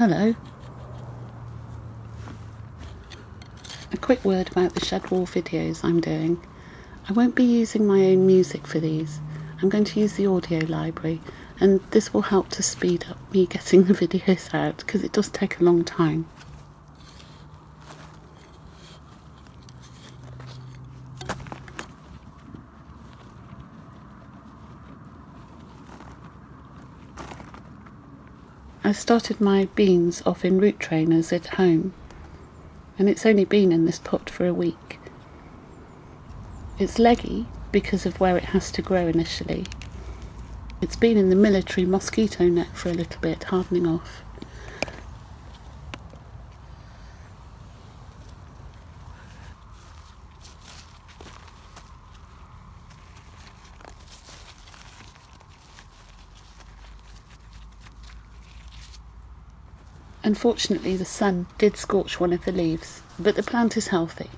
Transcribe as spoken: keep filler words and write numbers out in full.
Hello. A quick word about the shed wall videos I'm doing. I won't be using my own music for these. I'm going to use the audio library, and this will help to speed up me getting the videos out because it does take a long time. I started my beans off in root trainers at home, and it's only been in this pot for a week. It's leggy because of where it has to grow initially. It's been in the military mosquito net for a little bit, hardening off. Unfortunately, the sun did scorch one of the leaves, but the plant is healthy.